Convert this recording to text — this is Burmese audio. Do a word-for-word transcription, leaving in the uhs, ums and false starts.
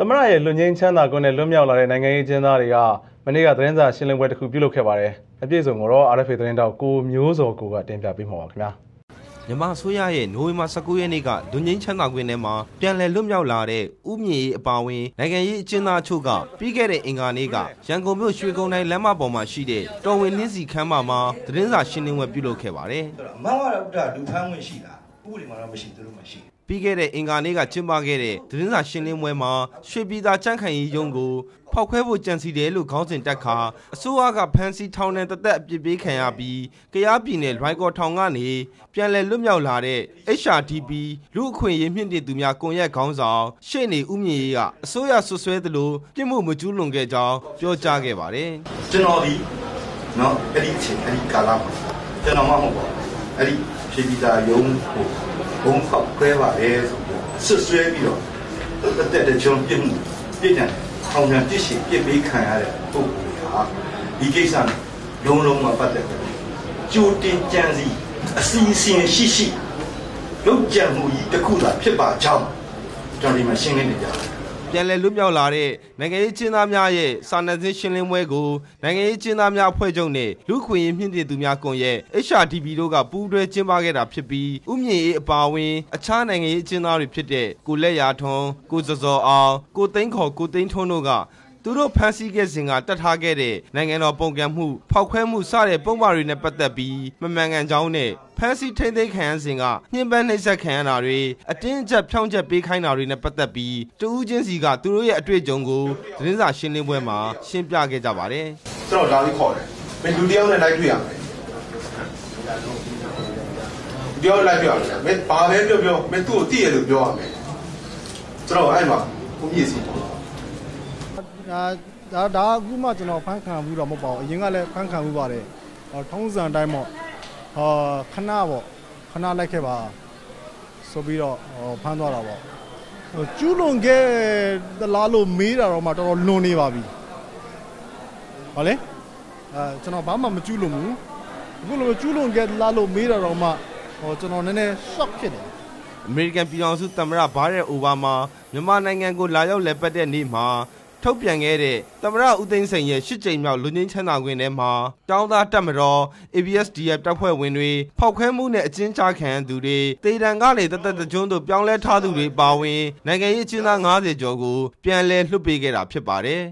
သမရရဲ့လွန်ငင်းချမ်းသာကွန်းနဲ့လွတ်မြောက်လာတဲ့နိုင်ငံရေးအကျဉ်းသားတွေကမနေ့ကသတင်းစာရှင်းလင်းပွဲတစ်ခုပြုလုပ်ခဲ့ပါတယ်။အပြည့်အစုံကိုတော့ R F A သတင်းတောက်ကိုမျိုးစောကိုကတင်ပြပေးမှာပါခင်ဗျာ။မြန်မာအစိုးရရဲ့နိုဝင်ဘာ၁၉ရက်နေ့ကလွန်ငင်းချမ်းသာကွန်းထဲမှာပြန်လည်လွတ်မြောက်လာတဲ့ဥမြင့်ရေးအပါအဝင်နိုင်ငံရေးအကျဉ်းသားချို့ကပြီးခဲ့တဲ့အင်္ဂါနေ့ကရန်ကုန်မြို့ရွှေဂုံတိုင်းလမ်းမပေါ်မှာရှိတဲ့တော်ဝင်နှင်းစီခန်းမမှာသတင်းစာရှင်းလင်းပွဲပြုလုပ်ခဲ့ပါတယ်။မမရဥဒ္ဒလူဖမ်းဝင်ရှိတာဥပဒေမှာတော့မရှိသူတို့မရှိပြီးခဲ့တဲ့အင်္ဂါနေ့ကကျင်းပခဲ့တဲ့သတင်းစာရှင်းလင်းပွဲမှာရွှေပြည်သာကြံ့ခိုင်ရေးရုံးကိုဖောက်ခွဲဖို့ကြံစီတယ်လို့ခေါင်းစဉ်တက်ခါအစိုးရကဖမ်းဆီးထောင်နဲ့တသက်အပြစ်ပေးခံရပြီးကယားပြည်နယ်လွိုင်ကော်ထောင်ကနေပြန်လည်လွတ်မြောက်လာတဲ့ H R D P လူအခွင့်အရေးမြင့်တင်သူများကွန်ရက်ခေါင်းဆောင်ရှေ့နေဦးမြင့်ရေးကအစိုးရဆွဆွဲသလိုပြစ်မှုမကျူးလွန်ခဲ့ကြောင်းပြောကြားခဲ့ပါတယ်။ကျွန်တော်ဒီနော်အဲ့ဒီချင်းအဲ့ဒီကာလမှာကျွန်တော်မှမဟုတ်ပါဘူး။အဲ့ဒီရွှေပြည်သာရုံးကိုဘုံဖောက်ခွဲပါတယ်ဆိုပြီးဆွဆွဲပြီးတော့တသက်တချုံပြစ်မှုပြစ်တယ်ထောင်ရတရှိပြစ်ပေးခံရတဲ့ပုဂ္ဂိုလ်ဟာဒီကိစ္စလုံးလုံးမှာပတ်သက်တယ်။ကြိုတင်ကြံစည်အစီအစဉ်ရှိရှိလုပ်ကြံမှုကြီးတစ်ခုသာဖြစ်ပါကြောင်းကျွန်တော်ဒီမှာရှင်းလင်းနေကြတယ်။ပြန်လည်လွတ်မြောက်လာတဲ့နိုင်ငံရေးကျင်းသားများရဲ့စာနယ်ဇင်းရှင်းလင်းပွဲကိုနိုင်ငံရေးကျင်းသားများအဖွဲ့ချုပ်နဲ့လူ့ခွင့်ရေးမြင့်တင်သူများကွန်ရက် H R D P တို့ကပူးတွဲကျင်းပခဲ့တာဖြစ်ပြီးဥမြင့်ရေးအပါအဝင်အခြားနိုင်ငံရေးကျင်းသားတွေဖြစ်တဲ့ကိုလက်ရာထွန်းကိုစောစောအောင်ကိုသိန်းခေါ်ကိုသိန်းထွန်းတို့ကသူတို့ဖန်ဆီးခဲ့စဉ်ကတတ်ထားခဲ့တဲ့နိုင်ငံတော်ပုံကံမှုဖောက်ခွဲမှုစတဲ့ပုံပါတွေနဲ့ပတ်သက်ပြီးမမှန်ကန်ကြောင်းနဲ့ဖန်ဆီးထိန်းသိမ်းခံရစဉ်ကညှဉ်းပန်းနှိပ်စက်ခံရတာတွေအတင်းအကျပ်ဖြောင်းချက်ပေးခိုင်းတာတွေနဲ့ပတ်သက်ပြီးတဦးချင်းစီကသူတို့ရဲ့အတွေ့အကြုံကိုသတင်းစာရှင်းလင်းပွဲမှာရှင်းပြခဲ့ကြပါတယ်။ကျွန်တော်လာပြီးခေါ်တယ်။ဘယ်လူတယောက်နဲ့လိုက်တွေ့ရမလဲ။ပြောလိုက်ပြောတယ်။မင်းဘာပဲပြောပြောမင်းသူ့ကိုတည့်ရလို့ပြောရမယ်။ကျွန်တော်အဲ့မှာကိုပြည့်စီပေါ့။ဒါဒါအခုမှကျွန်တော်ဖန်ခံဘူးတော့မဟုတ်ပါဘူးအရင်ကလည်းဖန်ခံဘူးပါတယ်ထုံးစံအတိုင်းပေါ့ဟာခဏပေါ့ခဏလိုက်ခဲ့ပါဆိုပြီးတော့ဖန်သွားတာပေါ့ကျူးလွန်ခဲ့သလားလို့မေးတာတော့မှတော်တော်လွန်နေပါပြီဟုတ်လေအဲကျွန်တော်ဘာမှမကျူးလွန်ဘူးအခုလိုကျူးလွန်ခဲ့သလားလို့မေးတာတော့မှဟောကျွန်တော်နည်းနည်း shock ဖြစ်တယ်အမေရိကန်ပြည်ထောင်စုသမ္မတဘာရက်အိုဘားမားမြန်မာနိုင်ငံကိုလာရောက်လည်ပတ်တဲ့နေ့မှာထုတ်ပြန်ခဲ့တဲ့သမ္မတဦးသိန်းစိန်ရဲ့ရှစ်ကြိမ်မြောက်လွတ်ငြိမ်းချမ်းသာခွင့်ထဲမှာတောင်းသားတပ်မတော် A B S D F တပ်ဖွဲ့ဝင်တွေဖောက်ခွဲမှုနဲ့အကျဉ်းချခံသူတွေတေတံကနေတသက်တကျွန်းတို့ပြောင်းလဲထားသူတွေပါဝင်နိုင်ငံရေးအကျဉ်းသား၅၀ကျော်ကိုပြန်လည်လွှတ်ပေးခဲ့တာဖြစ်ပါတယ်